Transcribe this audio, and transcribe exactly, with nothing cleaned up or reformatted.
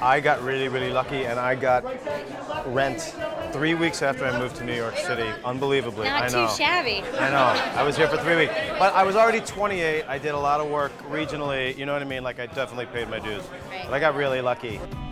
I got really, really lucky, and I got Rent three weeks after I moved to New York City. Unbelievably, Not I know. Not too shabby. I know. I was here for three weeks. But I was already twenty-eight. I did a lot of work regionally. You know what I mean? Like, I definitely paid my dues. Right. But I got really lucky.